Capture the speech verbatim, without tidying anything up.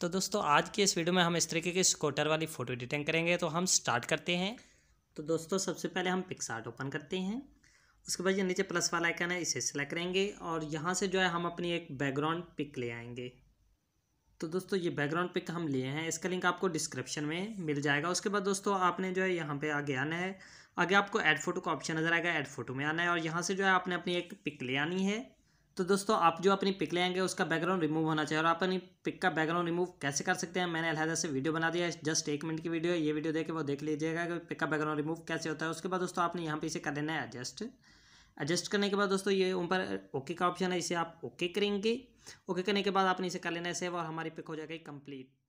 तो दोस्तों आज के इस वीडियो में हम इस तरीके की स्कूटर वाली फ़ोटो एडिटिंग करेंगे। तो हम स्टार्ट करते हैं। तो दोस्तों सबसे पहले हम पिक्सआर्ट ओपन करते हैं। उसके बाद ये नीचे प्लस वाला आइकन है, इसे सेलेक्ट करेंगे और यहाँ से जो है हम अपनी एक बैकग्राउंड पिक ले आएंगे। तो दोस्तों ये बैकग्राउंड पिक हम लिए हैं, इसका लिंक आपको डिस्क्रिप्शन में मिल जाएगा। उसके बाद दोस्तों आपने जो है यहाँ पे आगे आना है। आगे आपको ऐड फोटो का ऑप्शन नज़र आएगा, ऐड फोटो में आना है और यहाँ से जो है आपने अपनी एक पिक ले आनी है। तो दोस्तों आप जो अपनी पिक ले आएंगे उसका बैकग्राउंड रिमूव होना चाहिए। और आप अपनी पिक का बैकग्राउंड रिमूव कैसे कर सकते हैं, मैंने अलहदा से वीडियो बना दिया है, जस्ट एक मिनट की वीडियो है, ये वीडियो देख के वो देख लीजिएगा कि पिक का बैकग्राउंड रिमूव कैसे होता है। उसके बाद दोस्तों आपने यहाँ पे इसे कर लेना है एडजस्ट। एडजस्ट करने के बाद दोस्तों ये ऊपर ओके का ऑप्शन है, इसे आप ओके करेंगे। ओके करने के बाद आपने इसे कर लेना है सेव और हमारी पिक हो जाएगी कंप्लीट।